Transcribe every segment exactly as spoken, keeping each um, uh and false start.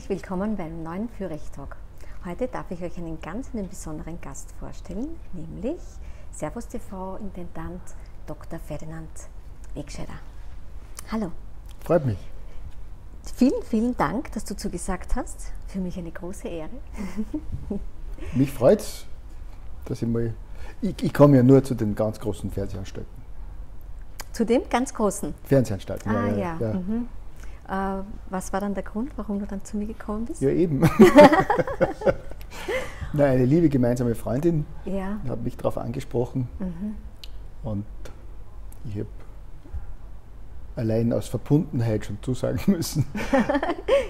Herzlich willkommen beim neuen Führich Talk. Heute darf ich euch einen ganz einen besonderen Gast vorstellen, nämlich Servus T V Intendant Doktor Ferdinand Wegscheider. Hallo. Freut mich. Vielen, vielen Dank, dass du zugesagt hast. Für mich eine große Ehre. Mich freut es, dass ich mal... Ich, ich komme ja nur zu den ganz großen Fernsehanstalten. Zu dem ganz großen? Fernsehanstalten, ah, ja. ja. ja. Mhm. Äh, was war dann der Grund, warum du dann zu mir gekommen bist? Ja, eben. Na, eine liebe gemeinsame Freundin ja. hat mich darauf angesprochen. Mhm. Und ich habe allein aus Verbundenheit schon zusagen müssen.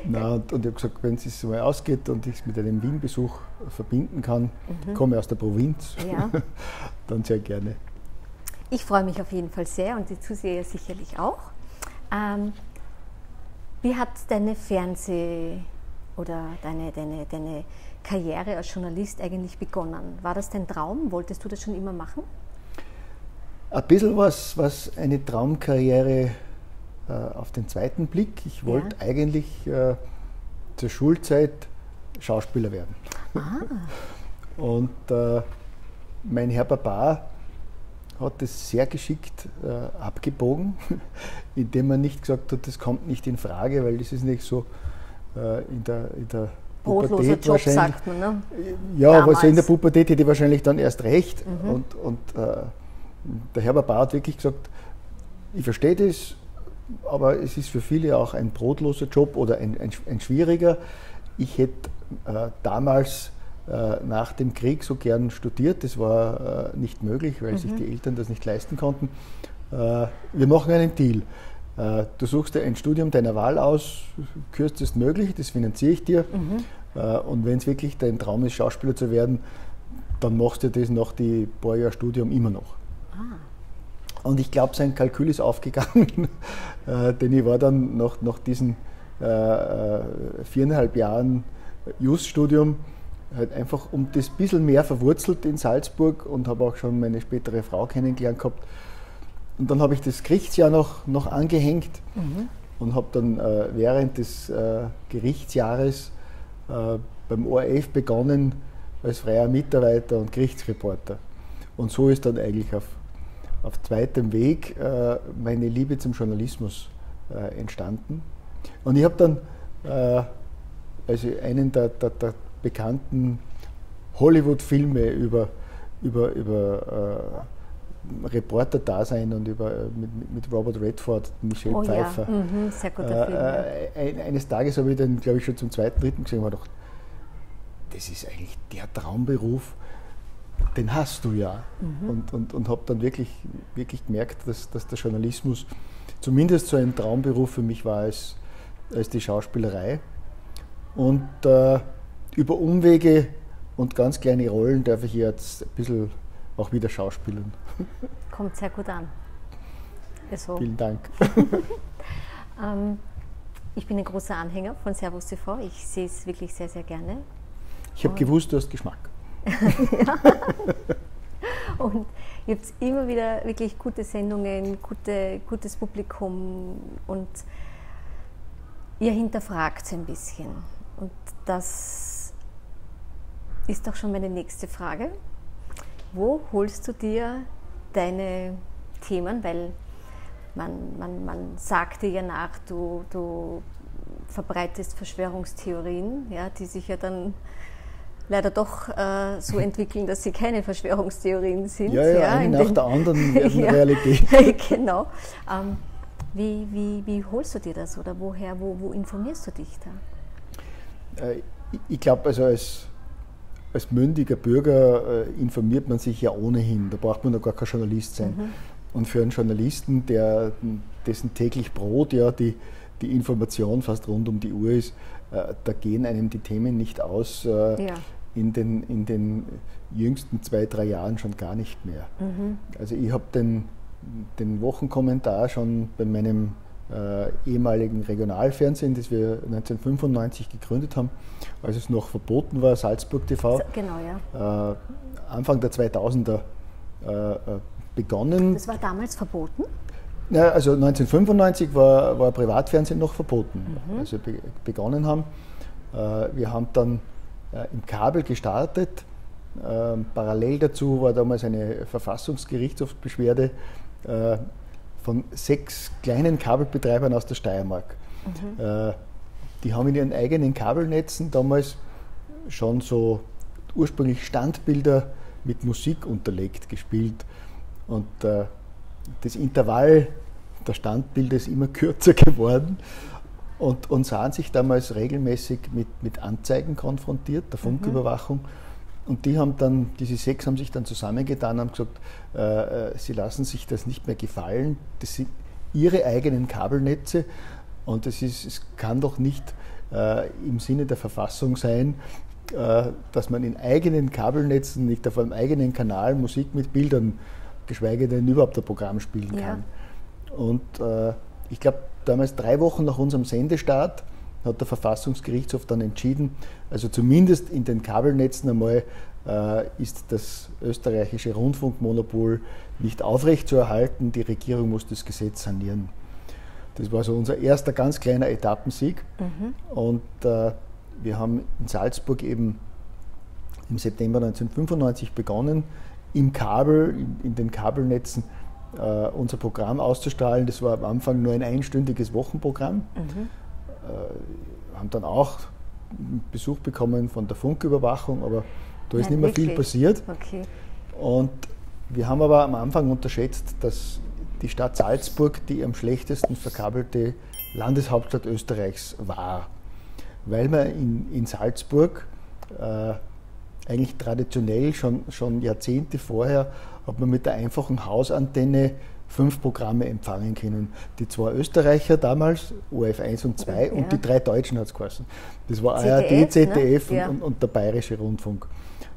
Na, und, und ich habe gesagt, wenn es sich mal ausgeht und ich es mit einem Wien-Besuch verbinden kann, mhm. komme aus der Provinz, ja. dann sehr gerne. Ich freue mich auf jeden Fall sehr und die Zuseher sicherlich auch. Ähm, wie hat deine Fernseh- oder deine, deine, deine Karriere als Journalist eigentlich begonnen? War das dein Traum? Wolltest du das schon immer machen? Ein bisschen was, was eine Traumkarriere äh, auf den zweiten Blick. Ich wollte ja. eigentlich äh, zur Schulzeit Schauspieler werden. Ah. Und äh, mein Herr Papa hat das sehr geschickt äh, abgebogen, indem er nicht gesagt hat, das kommt nicht in Frage, weil das ist nicht so äh, in der, in der Brotloser Job, sagt man, ne? Ja, damals. Also in der Pubertät hätte ich wahrscheinlich dann erst recht. Mhm. Und, und äh, der Herbert Bauer hat wirklich gesagt, ich verstehe das, aber es ist für viele auch ein brotloser Job oder ein, ein, ein schwieriger. Ich hätte äh, damals äh, nach dem Krieg so gern studiert, das war äh, nicht möglich, weil mhm. sich die Eltern das nicht leisten konnten. Äh, wir machen einen Deal. Äh, du suchst dir ein Studium deiner Wahl aus, kürzestmöglich, das finanziere ich dir. Mhm. Äh, und wenn es wirklich dein Traum ist, Schauspieler zu werden, dann machst du das nach die paar Jahr Studium immer noch. Und ich glaube, sein Kalkül ist aufgegangen, äh, denn ich war dann nach, nach diesen äh, viereinhalb Jahren Jus-Studium halt einfach um das bisschen mehr verwurzelt in Salzburg und habe auch schon meine spätere Frau kennengelernt gehabt. Und dann habe ich das Gerichtsjahr noch, noch angehängt mhm. und habe dann äh, während des äh, Gerichtsjahres äh, beim O R F begonnen als freier Mitarbeiter und Gerichtsreporter. Und so ist dann eigentlich auf auf zweitem Weg äh, meine Liebe zum Journalismus äh, entstanden. Und ich habe dann äh, also einen der, der, der bekannten Hollywood-Filme über, über, über äh, Reporter-Dasein und über, mit, mit Robert Redford und Michelle oh, Pfeiffer. Ja. Mhm, sehr guter äh, Film, ja. Eines Tages habe ich den, glaube ich, schon zum zweiten, dritten gesehen und habe gedacht, das ist eigentlich der Traumberuf, den hast du ja. Mhm. Und, und, und habe dann wirklich, wirklich gemerkt, dass, dass der Journalismus zumindest so ein Traumberuf für mich war als, als die Schauspielerei. Und äh, über Umwege und ganz kleine Rollen darf ich jetzt ein bisschen auch wieder schauspielern. Kommt sehr gut an. Also. Vielen Dank. ähm, ich bin ein großer Anhänger von Servus T V. Ich sehe es wirklich sehr, sehr gerne. Ich habe gewusst, du hast Geschmack. Ja. Und ihr habt immer wieder wirklich gute Sendungen, gute, gutes Publikum und ihr hinterfragt ein bisschen. Und das ist doch schon meine nächste Frage. Wo holst du dir deine Themen? Weil man, man, man sagt dir ja nach, du, du verbreitest Verschwörungstheorien, ja, die sich ja dann leider doch äh, so entwickeln, dass sie keine Verschwörungstheorien sind. Ja, ja, ja, eine nach der anderen werden ja, Realität. Genau. Ähm, wie, wie, wie holst du dir das oder woher, wo, wo informierst du dich da? Äh, ich ich glaube, also als, als mündiger Bürger äh, informiert man sich ja ohnehin. Da braucht man doch gar kein Journalist sein. Mhm. Und für einen Journalisten, der, dessen täglich Brot ja die, die Information fast rund um die Uhr ist, äh, da gehen einem die Themen nicht aus. Äh, ja. In den, in den jüngsten zwei, drei Jahren schon gar nicht mehr. Mhm. Also ich habe den, den Wochenkommentar schon bei meinem äh, ehemaligen Regionalfernsehen, das wir neunzehnhundertfünfundneunzig gegründet haben, als es noch verboten war, Salzburg T V, genau, ja. äh, Anfang der zweitausender äh, begonnen. Das war damals verboten? Ja, also neunzehnhundertfünfundneunzig war, war Privatfernsehen noch verboten, mhm. als wir be begonnen haben. Wir haben dann im Kabel gestartet. Parallel dazu war damals eine Verfassungsgerichtshofbeschwerde von sechs kleinen Kabelbetreibern aus der Steiermark. Mhm. Die haben in ihren eigenen Kabelnetzen damals schon so ursprünglich Standbilder mit Musik unterlegt gespielt. Und das Intervall der Standbilder ist immer kürzer geworden. Und, und sahen sich damals regelmäßig mit, mit Anzeigen konfrontiert, der Funküberwachung. Mhm. Und die haben dann, diese sechs haben sich dann zusammengetan und haben gesagt, äh, sie lassen sich das nicht mehr gefallen. Das sind ihre eigenen Kabelnetze und das ist, es kann doch nicht äh, im Sinne der Verfassung sein, äh, dass man in eigenen Kabelnetzen, nicht auf einem eigenen Kanal Musik mit Bildern, geschweige denn überhaupt ein Programm spielen kann. Ja. Und äh, ich glaube, damals drei Wochen nach unserem Sendestart hat der Verfassungsgerichtshof dann entschieden, also zumindest in den Kabelnetzen einmal äh, ist das österreichische Rundfunkmonopol nicht aufrechtzuerhalten, die Regierung muss das Gesetz sanieren. Das war so unser erster ganz kleiner Etappensieg. Mhm. Und äh, wir haben in Salzburg eben im September neunzehnhundertfünfundneunzig begonnen, im Kabel, in, in den Kabelnetzen, Uh, unser Programm auszustrahlen. Das war am Anfang nur ein einstündiges Wochenprogramm. Mhm. Uh, haben dann auch Besuch bekommen von der Funküberwachung, aber da ist Nein, nicht mehr wirklich viel passiert. Okay. Und wir haben aber am Anfang unterschätzt, dass die Stadt Salzburg die am schlechtesten verkabelte Landeshauptstadt Österreichs war, weil man in, in Salzburg uh, eigentlich traditionell schon, schon Jahrzehnte vorher hat man mit der einfachen Hausantenne fünf Programme empfangen können. Die zwei Österreicher damals, O R F eins und zwei, ja, und die drei Deutschen hat es geheißen. Das war A R D, Z D F, ne? Ja. und, und der Bayerische Rundfunk.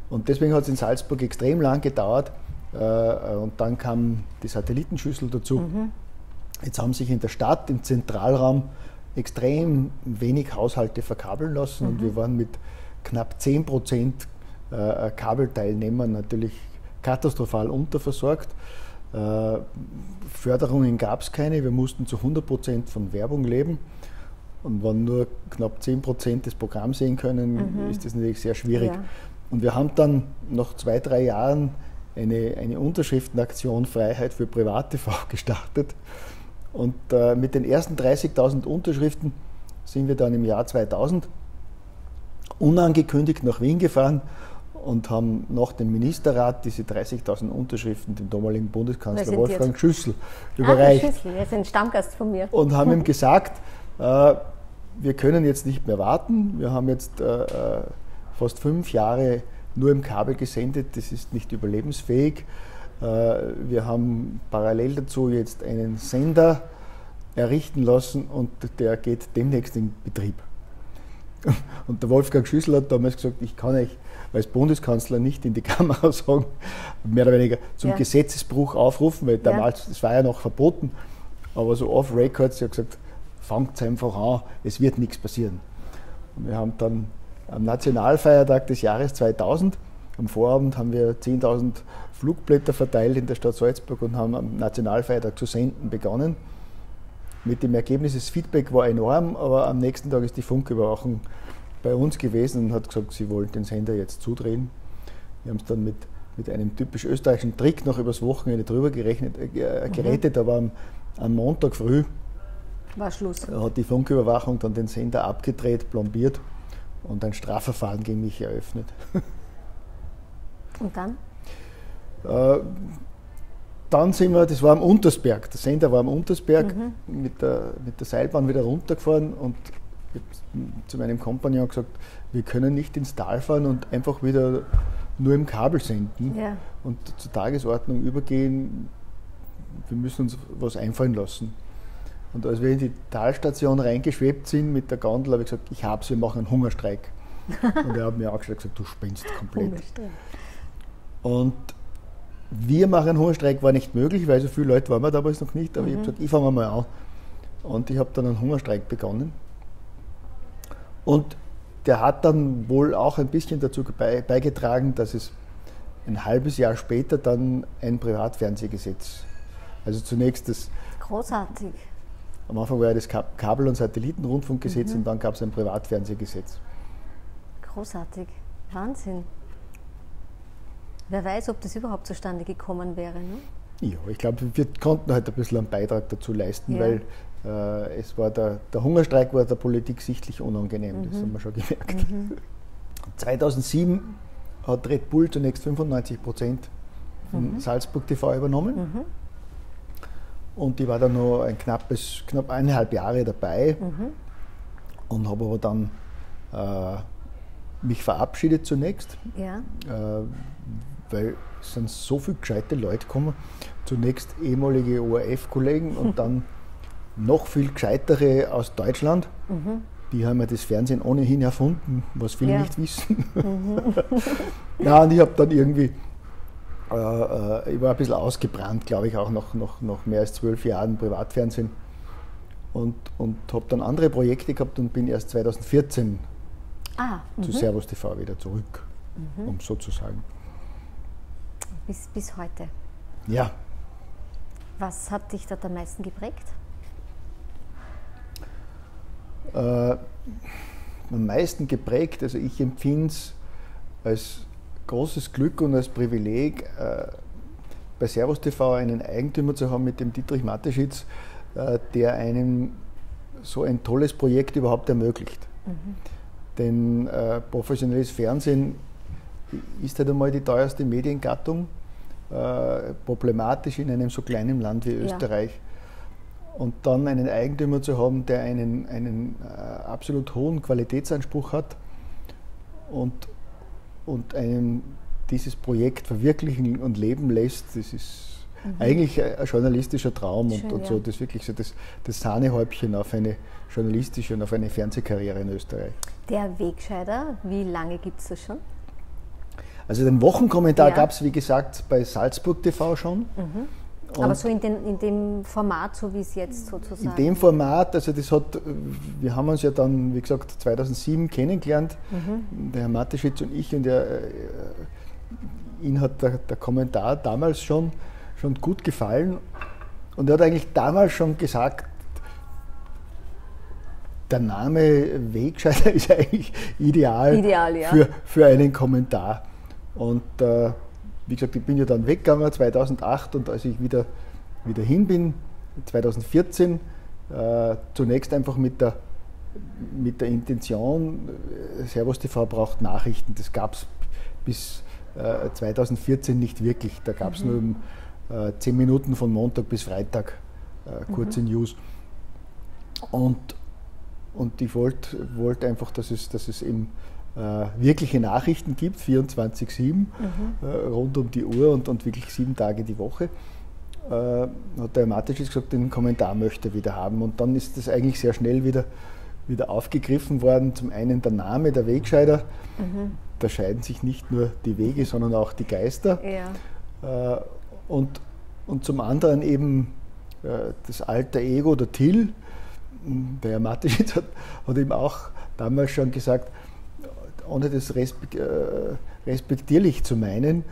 Und deswegen hat es in Salzburg extrem lang gedauert äh, und dann kam die Satellitenschüssel dazu. Mhm. Jetzt haben sich in der Stadt, im Zentralraum, extrem wenig Haushalte verkabeln lassen, mhm, und wir waren mit knapp zehn Prozent äh, Kabelteilnehmern natürlich katastrophal unterversorgt. Äh, Förderungen gab es keine, wir mussten zu hundert Prozent von Werbung leben und wenn nur knapp zehn Prozent des Programms sehen können, mhm, ist das natürlich sehr schwierig. Ja. Und wir haben dann nach zwei, drei Jahren eine, eine Unterschriftenaktion Freiheit für Privat-T V gestartet und äh, mit den ersten dreißigtausend Unterschriften sind wir dann im Jahr zweitausend unangekündigt nach Wien gefahren und haben nach dem Ministerrat diese dreißigtausend Unterschriften dem damaligen Bundeskanzler Wolfgang Schüssel überreicht. Ah, Schüssel, er ist ein Stammgast von mir. Und haben ihm gesagt, äh, wir können jetzt nicht mehr warten, wir haben jetzt äh, fast fünf Jahre nur im Kabel gesendet, das ist nicht überlebensfähig. Äh, wir haben parallel dazu jetzt einen Sender errichten lassen und der geht demnächst in Betrieb. Und der Wolfgang Schüssel hat damals gesagt, ich kann euch als Bundeskanzler nicht in die Kamera sagen, mehr oder weniger zum ja. Gesetzesbruch aufrufen, weil damals, das war ja noch verboten, aber so off records, er hat gesagt, fangt einfach an, es wird nichts passieren. Und wir haben dann am Nationalfeiertag des Jahres zweitausend, am Vorabend haben wir zehntausend Flugblätter verteilt in der Stadt Salzburg und haben am Nationalfeiertag zu senden begonnen. Mit dem Ergebnis, das Feedback war enorm, aber am nächsten Tag ist die Funküberwachung bei uns gewesen und hat gesagt, sie wollen den Sender jetzt zudrehen. Wir haben es dann mit, mit einem typisch österreichischen Trick noch übers Wochenende drüber gerechnet, äh, gerettet, mhm, aber am, am Montag früh war Schluss. Hat die Funküberwachung dann den Sender abgedreht, plombiert und ein Strafverfahren gegen mich eröffnet. Und dann? äh, Dann sind wir, das war am Untersberg, der Sender war am Untersberg, mhm, mit der, mit der Seilbahn wieder runtergefahren und ich habe zu meinem Kompagnon gesagt, wir können nicht ins Tal fahren und einfach wieder nur im Kabel senden, ja, und zur Tagesordnung übergehen, wir müssen uns was einfallen lassen. Und als wir in die Talstation reingeschwebt sind mit der Gondel, habe ich gesagt, ich hab's, wir machen einen Hungerstreik. Und er hat mir angeschaut und gesagt, du spinnst komplett. Und wir machen einen Hungerstreik, war nicht möglich, weil so viele Leute waren wir damals noch nicht, aber mhm, ich habe gesagt, ich fange mal an. Und ich habe dann einen Hungerstreik begonnen. Und der hat dann wohl auch ein bisschen dazu beigetragen, dass es ein halbes Jahr später dann ein Privatfernsehgesetz, also zunächst das... Großartig. Am Anfang war ja das Kabel- und Satellitenrundfunkgesetz, mhm, und dann gab es ein Privatfernsehgesetz. Großartig. Wahnsinn. Wer weiß, ob das überhaupt zustande gekommen wäre, ne? Ja, ich glaube, wir konnten halt ein bisschen einen Beitrag dazu leisten, ja. weil äh, es war der, der Hungerstreik war der Politik sichtlich unangenehm, mhm. das haben wir schon gemerkt. Mhm. zweitausendsieben hat Red Bull zunächst fünfundneunzig Prozent von mhm. Salzburg T V übernommen. Mhm. Und ich war dann noch ein knappes, knapp eineinhalb Jahre dabei mhm. und habe aber dann äh, mich verabschiedet zunächst, ja. äh, weil es sind so viele gescheite Leute gekommen. Zunächst ehemalige O R F-Kollegen und dann noch viel gescheitere aus Deutschland. Mhm. Die haben ja das Fernsehen ohnehin erfunden, was viele ja. nicht wissen. Mhm. Nein, ich habe dann irgendwie, äh, ich war ein bisschen ausgebrannt, glaube ich, auch nach, nach, nach mehr als zwölf Jahren Privatfernsehen. Und, und habe dann andere Projekte gehabt und bin erst zweitausendvierzehn ah, zu mhm. Servus T V wieder zurück, mhm. um so zu sagen. Bis, bis heute. Ja. Was hat dich dort am meisten geprägt? Äh, am meisten geprägt, also ich empfinde es als großes Glück und als Privileg, äh, bei Servus T V einen Eigentümer zu haben mit dem Dietrich Mateschitz, äh, der einem so ein tolles Projekt überhaupt ermöglicht. Mhm. Denn äh, professionelles Fernsehen ist halt einmal die teuerste Mediengattung, äh, problematisch in einem so kleinen Land wie Österreich. Ja. Und dann einen Eigentümer zu haben, der einen, einen äh, absolut hohen Qualitätsanspruch hat und, und einem dieses Projekt verwirklichen und leben lässt, das ist mhm. eigentlich ein journalistischer Traum. Schön, und, und ja. so, das ist wirklich so das, das Sahnehäubchen auf eine journalistische und auf eine Fernsehkarriere in Österreich. Der Wegscheider, wie lange gibt es das schon? Also den Wochenkommentar ja. gab es, wie gesagt, bei Salzburg T V schon. Mhm. Und aber so in, den, in dem Format, so wie es jetzt sozusagen. In dem Format, also das hat, wir haben uns ja dann, wie gesagt, zweitausendsieben kennengelernt, mhm. der Herr Mateschitz und ich, und er, ihn hat der, der Kommentar damals schon, schon gut gefallen, und er hat eigentlich damals schon gesagt, der Name Wegscheider ist eigentlich ideal, ideal ja. für, für einen Kommentar. Und äh, wie gesagt, ich bin ja dann weggegangen zweitausendacht, und als ich wieder, wieder hin bin, zweitausendvierzehn, äh, zunächst einfach mit der, mit der Intention, Servus T V braucht Nachrichten. Das gab es bis äh, zweitausendvierzehn nicht wirklich. Da gab es mhm. nur äh, zehn Minuten von Montag bis Freitag äh, kurze mhm. News. Und, und ich wollte wollt einfach, dass es, dass es eben Äh, wirkliche Nachrichten gibt, vierundzwanzig sieben, mhm. äh, rund um die Uhr und, und wirklich sieben Tage die Woche, äh, hat der Mateschitz gesagt, den Kommentar möchte er wieder haben. Und dann ist das eigentlich sehr schnell wieder, wieder aufgegriffen worden. Zum einen der Name, der Wegscheider, mhm. da scheiden sich nicht nur die Wege, sondern auch die Geister. Ja. Äh, und, und zum anderen eben äh, das alter Ego, der Till. Der Mateschitz hat, hat eben auch damals schon gesagt, ohne das respekt, äh, respektierlich zu meinen,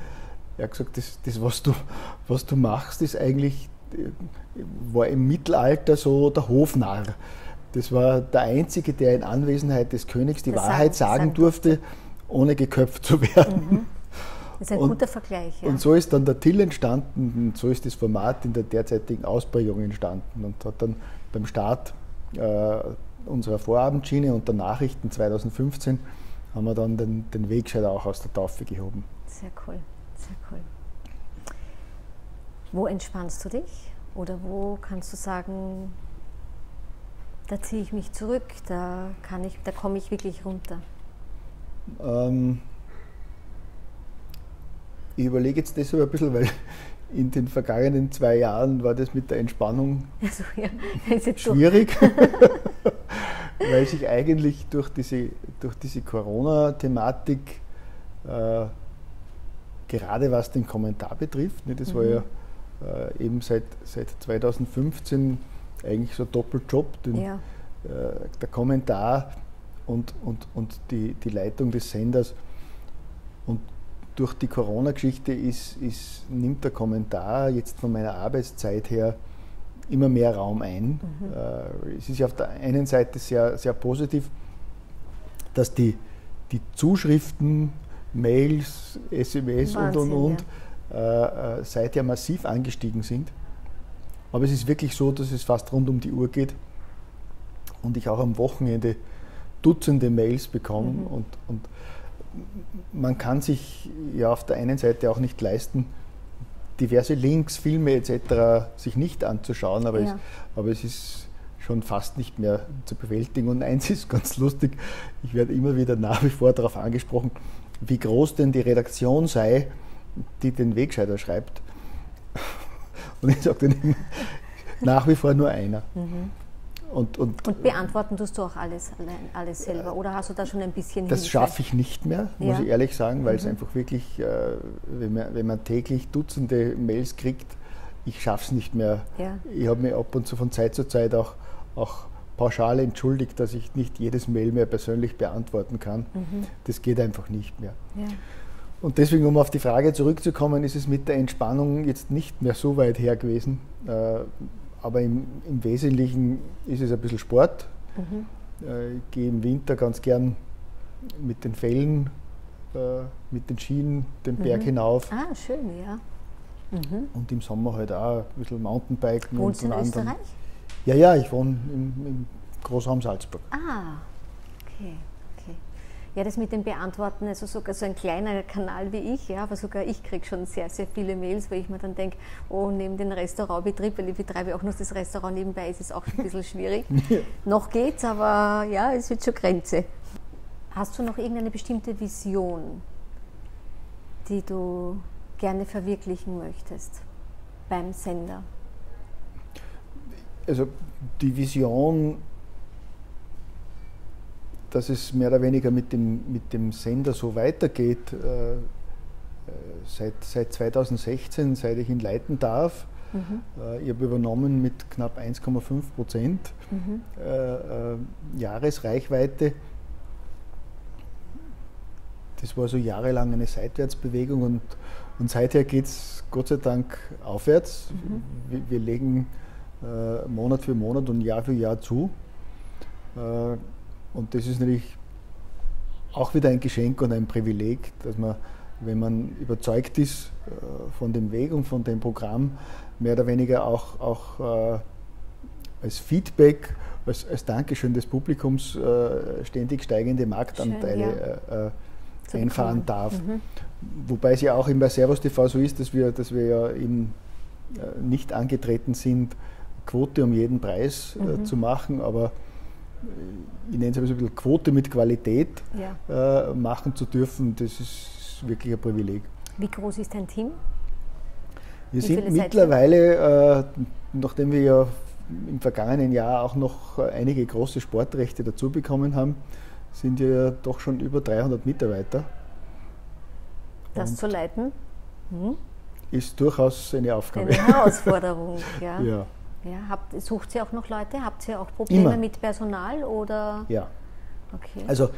er hat gesagt, das, das was, du, was du machst, ist eigentlich, war im Mittelalter so der Hofnarr. Das war der Einzige, der in Anwesenheit des Königs die das Wahrheit sagen, sagen durfte, ohne geköpft zu werden. Mhm. Das ist ein und, guter Vergleich. Ja. Und so ist dann der Till entstanden, und so ist das Format in der derzeitigen Ausprägung entstanden und hat dann beim Start äh, unserer Vorabendschiene und der Nachrichten zweitausendfünfzehn haben wir dann den, den Wegscheider auch aus der Taufe gehoben. Sehr cool, sehr cool. Wo entspannst du dich? Oder wo kannst du sagen, da ziehe ich mich zurück, da, kann ich, da komme ich wirklich runter? Ähm, ich überlege jetzt deshalb ein bisschen, weil in den vergangenen zwei Jahren war das mit der Entspannung also, ja, ist jetzt schwierig. Weil sich eigentlich durch diese, durch diese Corona-Thematik, äh, gerade was den Kommentar betrifft, ne, das mhm. war ja äh, eben seit, seit zweitausendfünfzehn eigentlich so ein Doppeljob, den, ja. äh, der Kommentar und, und, und die, die Leitung des Senders. Und durch die Corona-Geschichte ist, ist, nimmt der Kommentar jetzt von meiner Arbeitszeit her immer mehr Raum ein. Mhm. Es ist ja auf der einen Seite sehr, sehr positiv, dass die, die Zuschriften, Mails, S M S Wahnsinn, und und und ja. äh, seither massiv angestiegen sind. Aber es ist wirklich so, dass es fast rund um die Uhr geht und ich auch am Wochenende Dutzende Mails bekomme. Mhm. Und, und man kann sich ja auf der einen Seite auch nicht leisten, diverse Links, Filme et cetera sich nicht anzuschauen, aber, ja. es, aber es ist schon fast nicht mehr zu bewältigen. Und eins ist ganz lustig, ich werde immer wieder nach wie vor darauf angesprochen, wie groß denn die Redaktion sei, die den Wegscheider schreibt. Und ich sage dann immer, nach wie vor nur einer. Mhm. Und, und, und beantworten tust du auch alles, alles selber, oder hast du da schon ein bisschen Das schaffe ich nicht mehr, muss ja. ich ehrlich sagen, weil mhm. es einfach wirklich, äh, wenn, man, wenn man täglich Dutzende Mails kriegt, ich schaffe es nicht mehr. Ja. Ich habe mir ab und zu von Zeit zu Zeit auch, auch pauschal entschuldigt, dass ich nicht jedes Mail mehr persönlich beantworten kann. Mhm. Das geht einfach nicht mehr. Ja. Und deswegen, um auf die Frage zurückzukommen, ist es mit der Entspannung jetzt nicht mehr so weit her gewesen. Äh, Aber im, im Wesentlichen ist es ein bisschen Sport. Mhm. Ich gehe im Winter ganz gern mit den Fellen, äh, mit den Schienen den mhm. Berg hinauf. Ah, schön, ja. Mhm. Und im Sommer halt auch ein bisschen Mountainbiken. Wohnst du in Österreich? Ja, ja, ich wohne im, im Großraum Salzburg. Ah, okay. Ja, das mit dem Beantworten, also sogar so ein kleiner Kanal wie ich, ja, aber sogar ich kriege schon sehr, sehr viele Mails, weil ich mir dann denke, oh, neben dem Restaurantbetrieb, weil ich betreibe auch noch das Restaurant nebenbei, ist es auch ein bisschen schwierig. Ja. Noch geht's, aber ja, es wird schon Grenze. Hast du noch irgendeine bestimmte Vision, die du gerne verwirklichen möchtest beim Sender? Also die Vision, dass es mehr oder weniger mit dem, mit dem Sender so weitergeht, äh, seit, seit zweitausendsechzehn, seit ich ihn leiten darf. Mhm. Äh, ich habe übernommen mit knapp eins Komma fünf Prozent mhm. äh, äh, Jahresreichweite. Das war so jahrelang eine Seitwärtsbewegung und, und seither geht es Gott sei Dank aufwärts. Mhm. Wir, wir legen äh, Monat für Monat und Jahr für Jahr zu. Äh, Und das ist natürlich auch wieder ein Geschenk und ein Privileg, dass man, wenn man überzeugt ist äh, von dem Weg und von dem Programm, mehr oder weniger auch, auch äh, als Feedback, als, als Dankeschön des Publikums äh, ständig steigende Marktanteile Schön, ja. äh, äh, einfahren darf. Mhm. Wobei es ja auch bei Servus T V so ist, dass wir, dass wir ja eben äh, nicht angetreten sind, Quote um jeden Preis äh, mhm. zu machen, aber ich nenne es ein bisschen Quote mit Qualität ja. äh, machen zu dürfen, das ist wirklich ein Privileg. Wie groß ist dein Team? Wir Wie sind mittlerweile, äh, nachdem wir ja im vergangenen Jahr auch noch einige große Sportrechte dazu bekommen haben, sind wir doch schon über dreihundert Mitarbeiter. Das Und zu leiten? Hm? Ist durchaus eine Aufgabe. Eine Herausforderung, ja. ja. Ja, habt, sucht ihr auch noch Leute? Habt ihr auch Probleme Immer. mit Personal? Oder? Ja. Okay. Also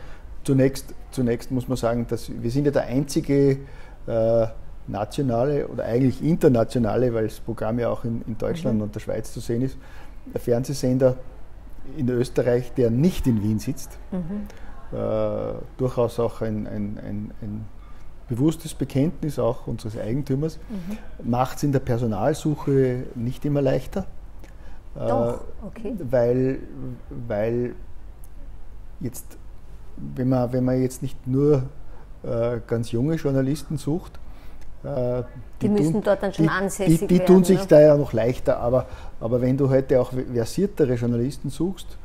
zunächst, zunächst muss man sagen, dass wir sind ja der einzige äh, nationale oder eigentlich internationale, weil das Programm ja auch in, in Deutschland mhm. und der Schweiz zu sehen ist, der Fernsehsender in Österreich, der nicht in Wien sitzt. Mhm. Äh, durchaus auch ein, ein, ein, ein bewusstes Bekenntnis auch unseres Eigentümers. Mhm. Macht es in der Personalsuche nicht immer leichter. Doch, okay. Weil, weil jetzt, wenn man, wenn man jetzt nicht nur äh, ganz junge Journalisten sucht, äh, die, die müssen tun, dort dann schon die, ansässig die, die werden. Die tun sich oder? da ja noch leichter, aber, aber wenn du heute auch versiertere Journalisten suchst,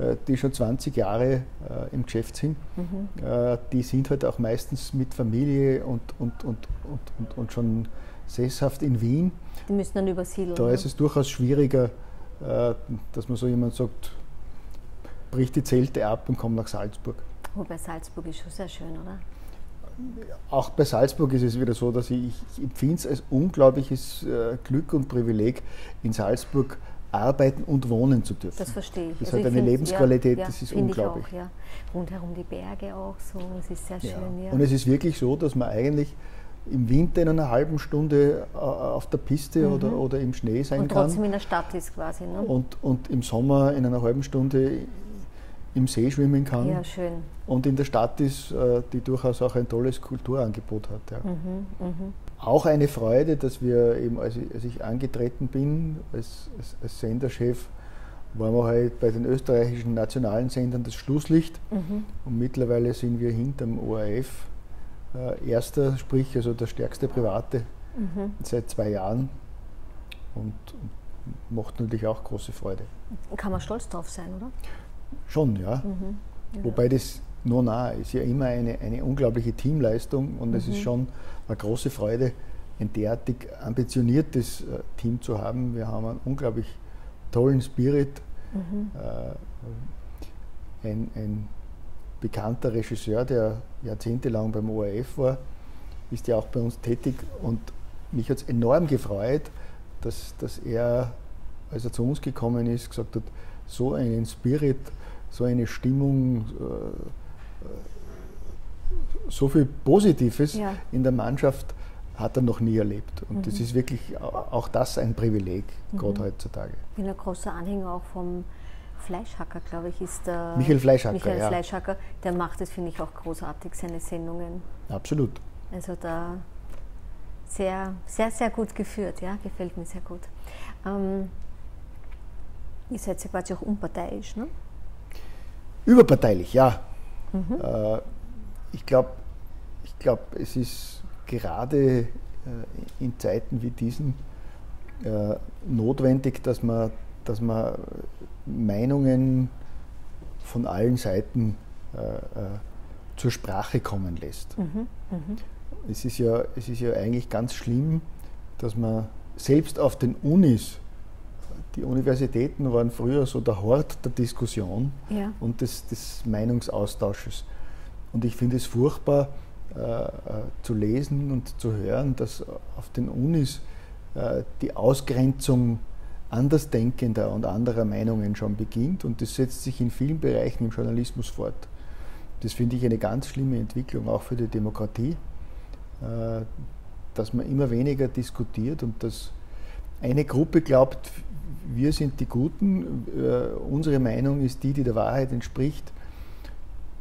äh, die schon zwanzig Jahre äh, im Geschäft sind, mhm. äh, die sind halt auch meistens mit Familie und, und, und, und, und, und schon sesshaft in Wien. Die müssen dann übersiedeln. Da ist es durchaus schwieriger, dass man so jemand sagt, brich die Zelte ab und komm nach Salzburg. Oh, bei Salzburg ist schon sehr schön, oder? Auch bei Salzburg ist es wieder so, dass ich, ich empfinde es als unglaubliches Glück und Privileg, in Salzburg arbeiten und wohnen zu dürfen. Das verstehe ich. Das also hat eine Lebensqualität, ja, ja, das ist unglaublich. Ich auch, ja. Rundherum die Berge auch so, es ist sehr schön. Ja. Ja. Und es ist wirklich so, dass man eigentlich im Winter in einer halben Stunde auf der Piste mhm. oder, oder im Schnee sein kann. Und trotzdem kann. in der Stadt ist quasi. Ne? Und, und im Sommer in einer halben Stunde im See schwimmen kann. Ja, schön. Und in der Stadt ist, die durchaus auch ein tolles Kulturangebot hat. Ja. Mhm, mhm. Auch eine Freude, dass wir eben, als ich, als ich angetreten bin als, als, als Senderchef, waren wir halt bei den österreichischen nationalen Sendern das Schlusslicht. Mhm. Und mittlerweile sind wir hinterm O R F äh, erster, sprich also der stärkste Private mhm. seit zwei Jahren. Und, und macht natürlich auch große Freude. Kann man stolz drauf sein, oder? Schon, ja. Mhm. ja. Wobei das nur nahe ist ja immer eine, eine unglaubliche Teamleistung und mhm. es ist schon eine große Freude, ein derartig ambitioniertes äh, Team zu haben. Wir haben einen unglaublich tollen Spirit. Mhm. Äh, ein, ein bekannter Regisseur, der jahrzehntelang beim O R F war, ist ja auch bei uns tätig und mich hat es enorm gefreut, dass, dass er, als er zu uns gekommen ist, gesagt hat, so einen Spirit, so eine Stimmung, so viel Positives ja. in der Mannschaft hat er noch nie erlebt. Und mhm. das ist wirklich auch das ein Privileg, mhm. gerade heutzutage. Ich bin ein großer Anhänger auch vom Fleischhacker, glaube ich, ist der Michael Fleischhacker. Michael ja. Fleischhacker, der macht das, finde ich, auch großartig, seine Sendungen. Absolut. Also da sehr, sehr, sehr gut geführt, ja, gefällt mir sehr gut. Ähm, Ihr seid ja quasi auch unparteiisch, ne? Überparteilich, ja. Mhm. Äh, ich glaube, ich glaub, es ist gerade äh, in Zeiten wie diesen äh, notwendig, dass man, dass man Meinungen von allen Seiten äh, äh, zur Sprache kommen lässt. Mhm. Mhm. Es ist ja, es ist ja eigentlich ganz schlimm, dass man selbst auf den Unis, die Universitäten waren früher so der Hort der Diskussion ja. und des, des Meinungsaustausches. Und ich finde es furchtbar äh, zu lesen und zu hören, dass auf den Unis äh, die Ausgrenzung Andersdenkender und anderer Meinungen schon beginnt. Und das setzt sich in vielen Bereichen im Journalismus fort. Das finde ich eine ganz schlimme Entwicklung, auch für die Demokratie, äh, dass man immer weniger diskutiert und dass eine Gruppe glaubt, wir sind die Guten, äh, unsere Meinung ist die, die der Wahrheit entspricht.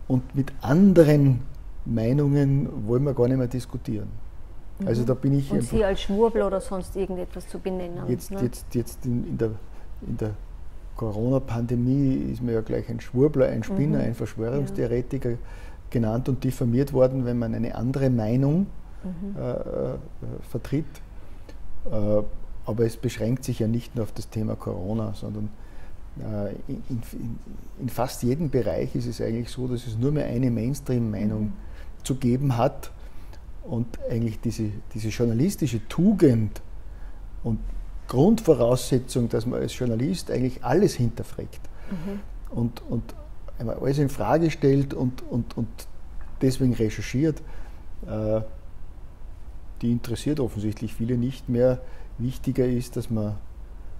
Und mit anderen Meinungen wollen wir gar nicht mehr diskutieren. Mhm. Also da bin ich. Und Sie als Schwurbel oder sonst irgendetwas zu benennen. Jetzt, ne? jetzt, jetzt in, in der, in der Corona-Pandemie ist mir ja gleich ein Schwurbler, ein Spinner, mhm. ein Verschwörungstheoretiker ja. genannt und diffamiert worden, wenn man eine andere Meinung mhm. äh, äh, vertritt. Äh, Aber es beschränkt sich ja nicht nur auf das Thema Corona, sondern äh, in, in, in fast jedem Bereich ist es eigentlich so, dass es nur mehr eine Mainstream-Meinung mhm. zu geben hat. Und eigentlich diese, diese journalistische Tugend und Grundvoraussetzung, dass man als Journalist eigentlich alles hinterfragt mhm. und, und einmal alles in Frage stellt und, und, und deswegen recherchiert, äh, die interessiert offensichtlich viele nicht mehr. Wichtiger ist, dass man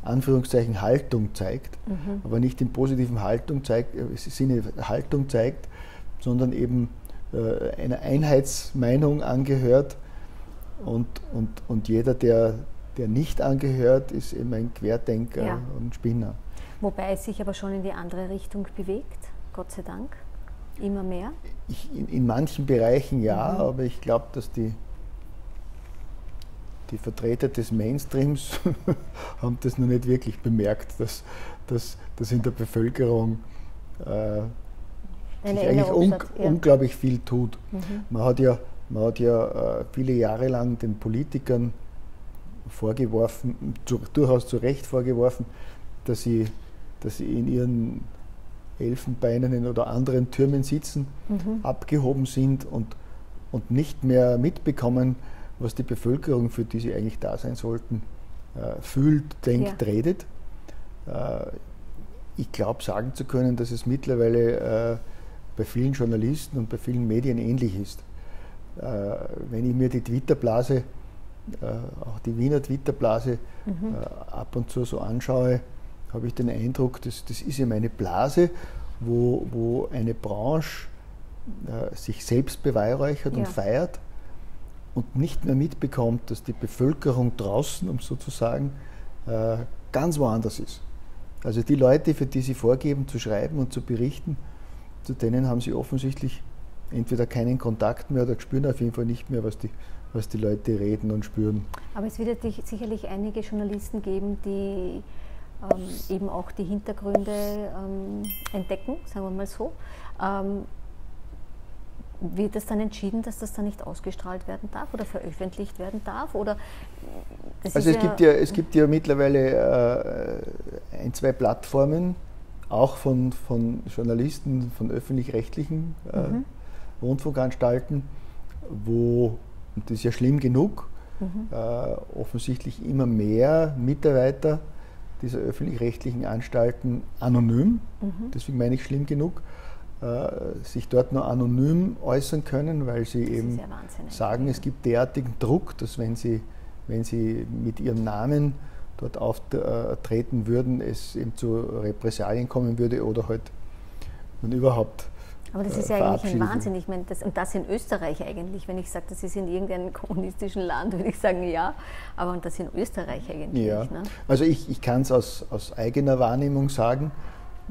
Anführungszeichen Haltung zeigt, mhm. aber nicht in positiven Haltung zeigt, Sinne Haltung zeigt, sondern eben äh, einer Einheitsmeinung angehört und, und, und jeder, der, der nicht angehört, ist eben ein Querdenker ja. und Spinner. Wobei es sich aber schon in die andere Richtung bewegt, Gott sei Dank, immer mehr. Ich, in, in manchen Bereichen ja, mhm. aber ich glaube, dass die Die Vertreter des Mainstreams haben das noch nicht wirklich bemerkt, dass, dass, dass in der Bevölkerung äh, sich eigentlich un hat, ja. unglaublich viel tut. Mhm. Man hat ja, man hat ja äh, viele Jahre lang den Politikern vorgeworfen, zu, durchaus zu Recht vorgeworfen, dass sie, dass sie in ihren Elfenbeinen oder anderen Türmen sitzen, mhm. abgehoben sind und, und nicht mehr mitbekommen, was die Bevölkerung, für die sie eigentlich da sein sollten, äh, fühlt, denkt, ja. redet. Äh, ich glaube, sagen zu können, dass es mittlerweile äh, bei vielen Journalisten und bei vielen Medien ähnlich ist. Äh, wenn ich mir die Twitter-Blase, äh, auch die Wiener Twitter-Blase, mhm. äh, ab und zu so anschaue, habe ich den Eindruck, dass, das ist eben eine Blase, wo, wo eine Branche äh, sich selbst beweihräuchert ja. und feiert. Und nicht mehr mitbekommt, dass die Bevölkerung draußen, um sozusagen, äh, ganz woanders ist. Also die Leute, für die sie vorgeben zu schreiben und zu berichten, zu denen haben sie offensichtlich entweder keinen Kontakt mehr oder spüren auf jeden Fall nicht mehr, was die, was die Leute reden und spüren. Aber es wird ja sicherlich einige Journalisten geben, die ähm, eben auch die Hintergründe ähm, entdecken, sagen wir mal so. Ähm, Wird das dann entschieden, dass das dann nicht ausgestrahlt werden darf oder veröffentlicht werden darf? Oder das also ist es, ja gibt ja, es gibt ja mittlerweile äh, ein, zwei Plattformen, auch von, von Journalisten, von öffentlich-rechtlichen äh, mhm. Rundfunkanstalten, wo, und das ist ja schlimm genug, mhm. äh, offensichtlich immer mehr Mitarbeiter dieser öffentlich-rechtlichen Anstalten anonym, mhm. deswegen meine ich schlimm genug, sich dort nur anonym äußern können, weil sie das eben sagen, es gibt derartigen Druck, dass wenn sie, wenn sie mit ihrem Namen dort auftreten würden, es eben zu Repressalien kommen würde oder halt dann überhaupt. Aber das ist ja eigentlich ein Wahnsinn. Ich meine, das, und das in Österreich eigentlich, wenn ich sage, das ist in irgendeinem kommunistischen Land, würde ich sagen, ja, aber und das in Österreich eigentlich ja. nicht. Ne? Also ich, ich kann es aus, aus eigener Wahrnehmung sagen,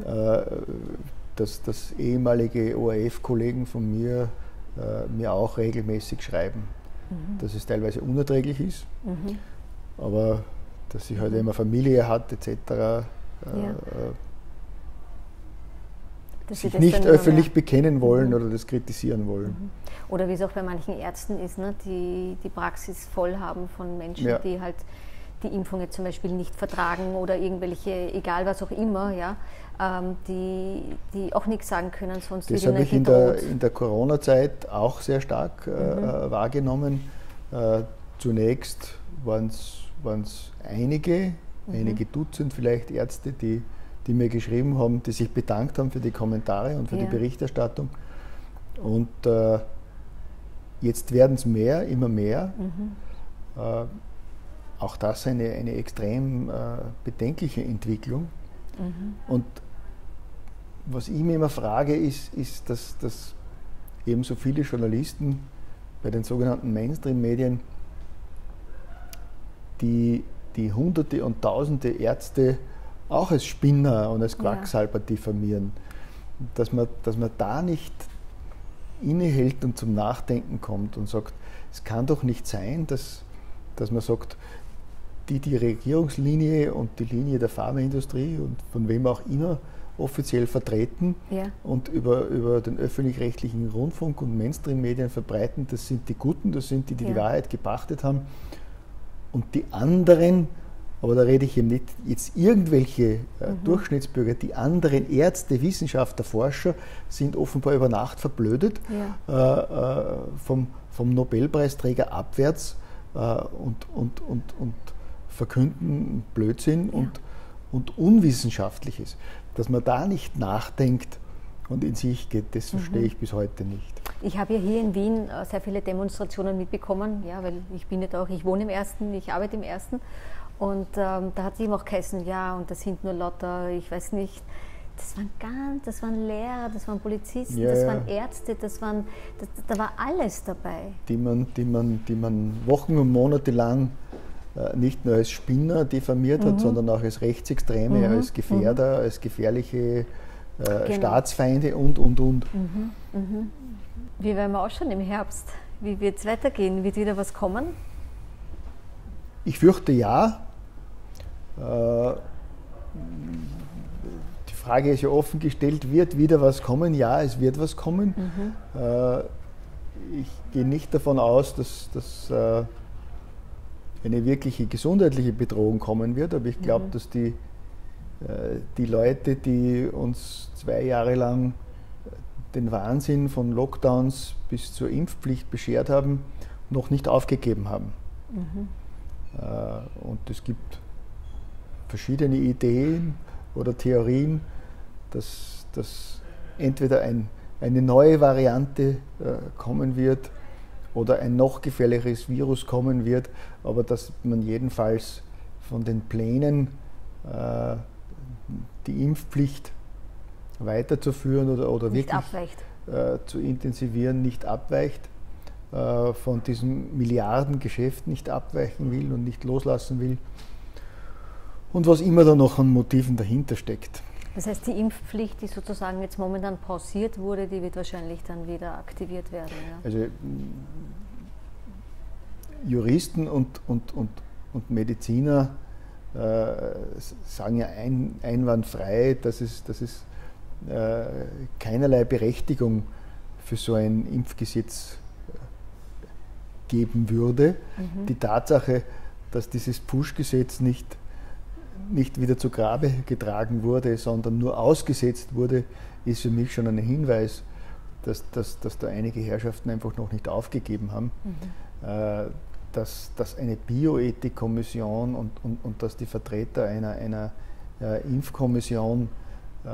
äh, dass, dass ehemalige O R F-Kollegen von mir äh, mir auch regelmäßig schreiben, mhm. dass es teilweise unerträglich ist, mhm. aber dass sie halt immer Familie hat et cetera. Äh, ja. äh, sich nicht öffentlich bekennen wollen mhm. oder das kritisieren wollen. Mhm. Oder wie es auch bei manchen Ärzten ist, ne, die die Praxis voll haben von Menschen, ja. die halt die Impfung jetzt zum Beispiel nicht vertragen oder irgendwelche, egal was auch immer, ja, ähm, die, die auch nichts sagen können. Sonst das habe ich in der, in der Corona-Zeit auch sehr stark mhm. äh, wahrgenommen. Äh, zunächst waren es einige, mhm. einige Dutzend vielleicht Ärzte, die, die mir geschrieben haben, die sich bedankt haben für die Kommentare und für ja. die Berichterstattung. Und äh, jetzt werden es mehr, immer mehr. Mhm. Äh, Auch das eine, eine extrem äh, bedenkliche Entwicklung. Mhm. Und was ich mir immer frage, ist, ist dass, dass eben so viele Journalisten bei den sogenannten Mainstream-Medien, die, die Hunderte und Tausende Ärzte auch als Spinner und als Quacksalber ja. diffamieren, dass man, dass man da nicht innehält und zum Nachdenken kommt und sagt, es kann doch nicht sein, dass, dass man sagt, die die Regierungslinie und die Linie der Pharmaindustrie und von wem auch immer offiziell vertreten ja. und über, über den öffentlich-rechtlichen Rundfunk und Mainstream-Medien verbreiten, das sind die Guten, das sind die, die ja. die Wahrheit gepachtet haben. Und die anderen, aber da rede ich eben nicht jetzt irgendwelche äh, mhm. Durchschnittsbürger, die anderen Ärzte, Wissenschaftler, Forscher sind offenbar über Nacht verblödet, ja. äh, äh, vom, vom Nobelpreisträger abwärts äh, und, und, und, und verkünden Blödsinn ja. und, und Unwissenschaftliches. Dass man da nicht nachdenkt und in sich geht, das verstehe mhm. ich bis heute nicht. Ich habe ja hier in Wien sehr viele Demonstrationen mitbekommen, ja, weil ich bin ja auch, ich wohne im Ersten, ich arbeite im Ersten und ähm, da hat es eben auch geheißen, ja, und das sind nur lauter, ich weiß nicht, das waren ganz, das waren Lehrer, das waren Polizisten, ja, das ja. waren Ärzte, das waren, das, da war alles dabei. Die man, die man, die man Wochen und Monate lang nicht nur als Spinner diffamiert mhm. hat, sondern auch als Rechtsextreme, mhm. als Gefährder, mhm. als gefährliche äh, genau. Staatsfeinde und, und, und. Mhm. Mhm. Wie werden wir ausschauen im Herbst? Wie wird es weitergehen? Wird wieder was kommen? Ich fürchte ja. Äh, die Frage ist ja offen gestellt, wird wieder was kommen? Ja, es wird was kommen. Mhm. Äh, ich gehe nicht davon aus, dass... dass äh, eine wirkliche gesundheitliche Bedrohung kommen wird, aber ich glaube, mhm. dass die, äh, die Leute, die uns zwei Jahre lang den Wahnsinn von Lockdowns bis zur Impfpflicht beschert haben, noch nicht aufgegeben haben. Mhm. Äh, und es gibt verschiedene Ideen oder Theorien, dass, dass entweder ein, eine neue Variante äh, kommen wird, oder ein noch gefährlicheres Virus kommen wird, aber dass man jedenfalls von den Plänen, äh, die Impfpflicht weiterzuführen oder, oder wirklich äh, zu intensivieren, nicht abweicht, äh, von diesem Milliardengeschäft nicht abweichen will und nicht loslassen will und was immer da noch an Motiven dahinter steckt. Das heißt, die Impfpflicht, die sozusagen jetzt momentan pausiert wurde, die wird wahrscheinlich dann wieder aktiviert werden. Ja? Also Juristen und, und, und, und Mediziner äh, sagen ja ein, einwandfrei, dass es, dass es äh, keinerlei Berechtigung für so ein Impfgesetz geben würde. Mhm. Die Tatsache, dass dieses Push-Gesetz nicht, nicht wieder zu Grabe getragen wurde, sondern nur ausgesetzt wurde, ist für mich schon ein Hinweis, dass, dass, dass da einige Herrschaften einfach noch nicht aufgegeben haben. Mhm. Dass, dass eine Bioethikkommission und, und, und dass die Vertreter einer, einer äh, Impfkommission äh,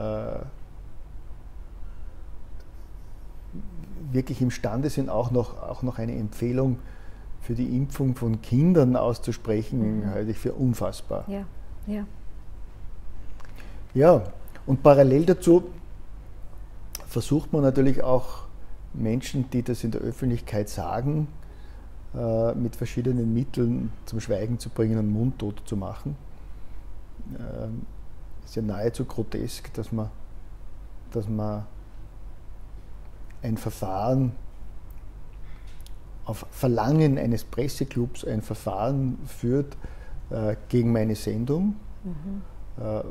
wirklich imstande sind, auch noch, auch noch eine Empfehlung für die Impfung von Kindern auszusprechen, mhm. halte ich für unfassbar. Ja, ja. Ja, und parallel dazu versucht man natürlich auch Menschen, die das in der Öffentlichkeit sagen, mit verschiedenen Mitteln zum Schweigen zu bringen und mundtot zu machen. Es ist ja nahezu grotesk, dass man, dass man ein Verfahren auf Verlangen eines Presseclubs ein Verfahren führt äh, gegen meine Sendung, mhm. äh,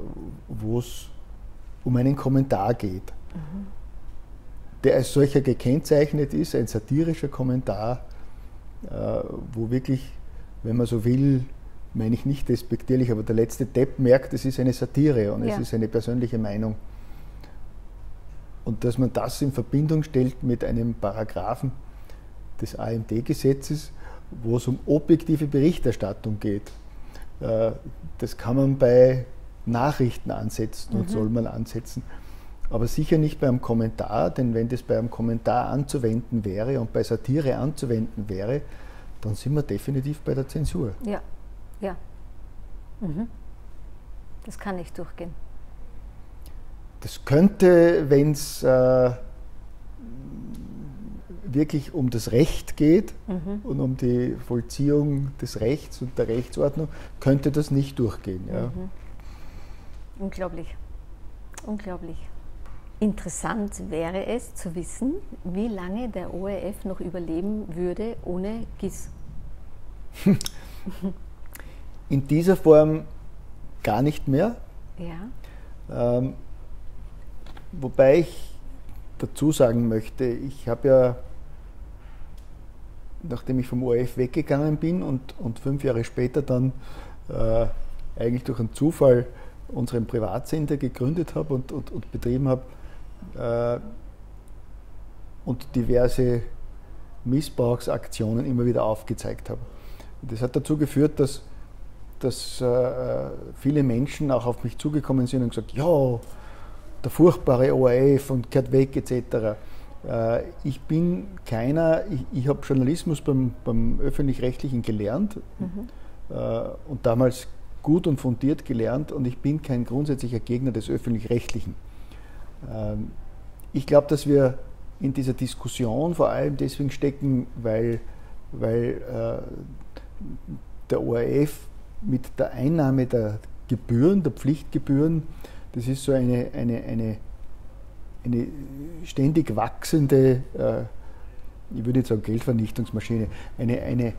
wo es um einen Kommentar geht, mhm. der als solcher gekennzeichnet ist, ein satirischer Kommentar, wo wirklich, wenn man so will, meine ich nicht despektierlich, aber der letzte Depp merkt, es ist eine Satire und ja. es ist eine persönliche Meinung. Und dass man das in Verbindung stellt mit einem Paragraphen des A M D-Gesetzes, wo es um objektive Berichterstattung geht, das kann man bei Nachrichten ansetzen und mhm. soll man ansetzen. Aber sicher nicht beim Kommentar, denn wenn das beim Kommentar anzuwenden wäre und bei Satire anzuwenden wäre, dann sind wir definitiv bei der Zensur. Ja, ja. Mhm. Das kann nicht durchgehen. Das könnte, wenn es äh, wirklich um das Recht geht mhm. und um die Vollziehung des Rechts und der Rechtsordnung, könnte das nicht durchgehen. Ja. Mhm. Unglaublich. Unglaublich. Interessant wäre es zu wissen, wie lange der O R F noch überleben würde ohne G I S. In dieser Form gar nicht mehr. Ja. Ähm, wobei ich dazu sagen möchte, ich habe ja, nachdem ich vom O R F weggegangen bin und, und fünf Jahre später dann äh, eigentlich durch einen Zufall unseren Privatsender gegründet habe und, und, und betrieben habe, und diverse Missbrauchsaktionen immer wieder aufgezeigt habe. Das hat dazu geführt, dass, dass äh, viele Menschen auch auf mich zugekommen sind und gesagt, ja, der furchtbare O R F und kehrt weg et cetera. Äh, ich bin keiner, ich, ich habe Journalismus beim, beim Öffentlich-Rechtlichen gelernt mhm. äh, und damals gut und fundiert gelernt und ich bin kein grundsätzlicher Gegner des Öffentlich-Rechtlichen. Ich glaube, dass wir in dieser Diskussion vor allem deswegen stecken, weil, weil äh, der O R F mit der Einnahme der Gebühren, der Pflichtgebühren, das ist so eine, eine, eine, eine ständig wachsende, äh, ich würde jetzt sagen Geldvernichtungsmaschine, eine, eine,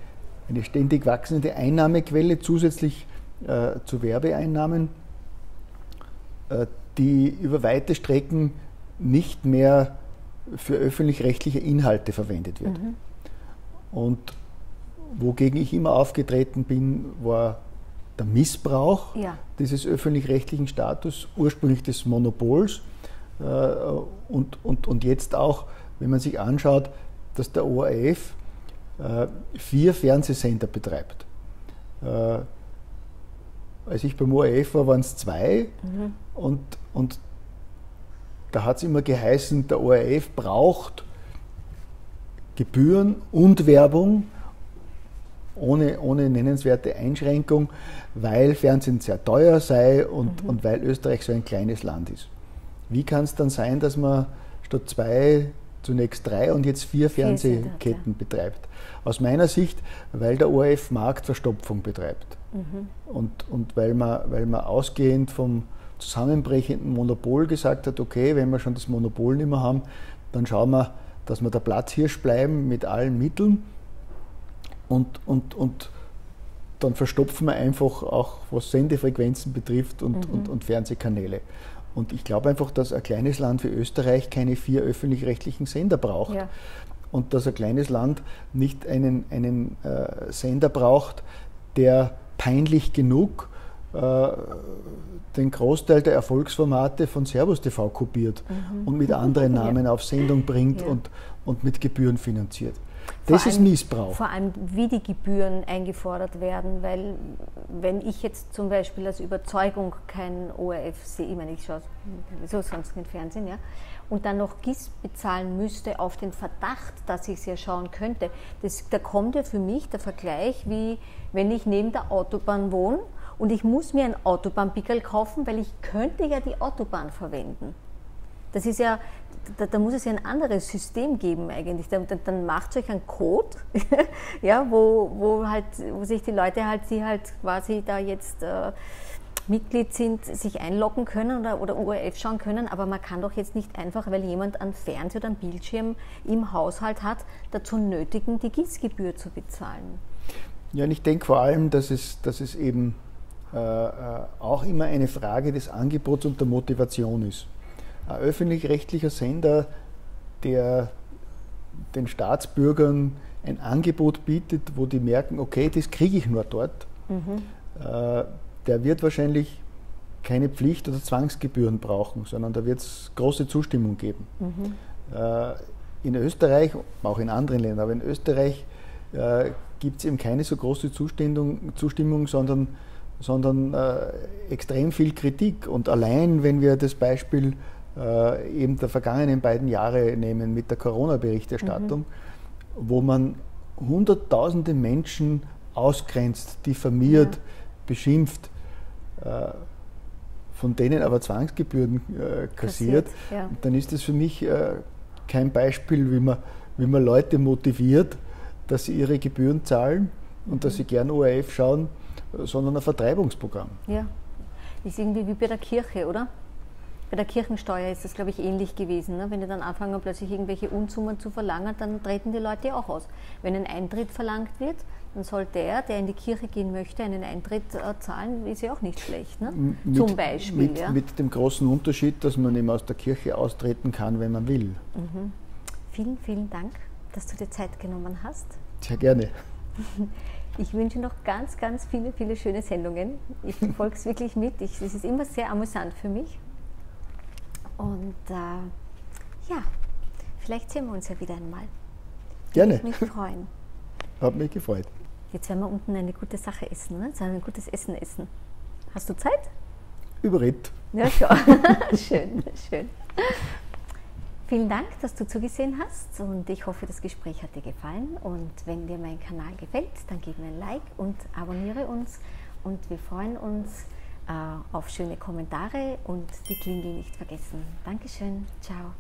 eine ständig wachsende Einnahmequelle zusätzlich äh, zu Werbeeinnahmen, äh, die über weite Strecken nicht mehr für öffentlich-rechtliche Inhalte verwendet wird. Mhm. Und wogegen ich immer aufgetreten bin, war der Missbrauch ja. dieses öffentlich-rechtlichen Status, ursprünglich des Monopols äh, und, und, und jetzt auch, wenn man sich anschaut, dass der O R F äh, vier Fernsehsender betreibt. Äh, als ich beim O R F war, waren es zwei mhm. und Und da hat es immer geheißen, der O R F braucht Gebühren und Werbung ohne, ohne nennenswerte Einschränkung, weil Fernsehen sehr teuer sei und, mhm. und weil Österreich so ein kleines Land ist. Wie kann es dann sein, dass man statt zwei zunächst drei und jetzt vier Fernsehketten betreibt? Aus meiner Sicht, weil der O R F Marktverstopfung betreibt mhm. und, und weil man, weil man ausgehend vom zusammenbrechenden Monopol gesagt hat, okay, wenn wir schon das Monopol nicht mehr haben, dann schauen wir, dass wir der Platzhirsch bleiben mit allen Mitteln und, und, und dann verstopfen wir einfach auch, was Sendefrequenzen betrifft und, mhm. und, und Fernsehkanäle. Und ich glaube einfach, dass ein kleines Land wie Österreich keine vier öffentlich-rechtlichen Sender braucht. Ja. Und dass ein kleines Land nicht einen, einen äh, Sender braucht, der peinlich genug äh, den Großteil der Erfolgsformate von Servus T V kopiert mhm. und mit anderen Namen ja. auf Sendung bringt ja. und, und mit Gebühren finanziert. Das vor ist allem, Missbrauch. Vor allem, wie die Gebühren eingefordert werden, weil wenn ich jetzt zum Beispiel als Überzeugung kein O R F sehe, ich meine, ich schaue sowieso sonst nicht Fernsehen, ja, und dann noch G I S bezahlen müsste auf den Verdacht, dass ich es ja schauen könnte, das, da kommt ja für mich der Vergleich, wie wenn ich neben der Autobahn wohne und ich muss mir ein Autobahnpickerl kaufen, weil ich könnte ja die Autobahn verwenden. Das ist ja, da, da muss es ja ein anderes System geben eigentlich. Dann, dann macht euch einen Code, ja, wo, wo, halt, wo sich die Leute halt, die halt quasi da jetzt äh, Mitglied sind, sich einloggen können oder, oder O R F schauen können. Aber man kann doch jetzt nicht einfach, weil jemand einen Fernseher oder einen Bildschirm im Haushalt hat, dazu nötigen, die G I S-Gebühr zu bezahlen. Ja, und ich denke vor allem, dass es, dass es eben äh, auch immer eine Frage des Angebots und der Motivation ist. Ein öffentlich-rechtlicher Sender, der den Staatsbürgern ein Angebot bietet, wo die merken, okay, das kriege ich nur dort, mhm. äh, der wird wahrscheinlich keine Pflicht- oder Zwangsgebühren brauchen, sondern da wird es große Zustimmung geben. Mhm. Äh, in Österreich, auch in anderen Ländern, aber in Österreich äh, gibt es eben keine so große Zustimmung, Zustimmung sondern, sondern äh, extrem viel Kritik. Und allein, wenn wir das Beispiel Äh, eben der vergangenen beiden Jahre nehmen mit der Corona-Berichterstattung, mhm. wo man hunderttausende Menschen ausgrenzt, diffamiert, ja. beschimpft, äh, von denen aber Zwangsgebühren äh, kassiert, kassiert ja. dann ist das für mich äh, kein Beispiel, wie man, wie man Leute motiviert, dass sie ihre Gebühren zahlen und mhm. dass sie gern O R F schauen, sondern ein Vertreibungsprogramm. Ja, ist irgendwie wie bei der Kirche, oder? Bei der Kirchensteuer ist das, glaube ich, ähnlich gewesen. Ne? Wenn die dann anfangen, plötzlich irgendwelche Unsummen zu verlangen, dann treten die Leute auch aus. Wenn ein Eintritt verlangt wird, dann soll der, der in die Kirche gehen möchte, einen Eintritt äh, zahlen, ist ja auch nicht schlecht. Ne? Mit, Zum Beispiel. Mit, ja. mit dem großen Unterschied, dass man eben aus der Kirche austreten kann, wenn man will. Mhm. Vielen, vielen Dank, dass du dir Zeit genommen hast. Sehr gerne. Ich wünsche noch ganz, ganz viele, viele schöne Sendungen. Ich folge es wirklich mit. Es ist immer sehr amüsant für mich. Und äh, ja, vielleicht sehen wir uns ja wieder einmal. Gerne. Würde mich freuen. Hat mich gefreut. Jetzt werden wir unten eine gute Sache essen, ne? Jetzt werden wir ein gutes Essen essen. Hast du Zeit? Überredet. Ja, schon. Schön, schön. Vielen Dank, dass du zugesehen hast und ich hoffe, das Gespräch hat dir gefallen. Und wenn dir mein Kanal gefällt, dann gib mir ein Like und abonniere uns und wir freuen uns auf schöne Kommentare und die Klingel nicht vergessen. Dankeschön, ciao.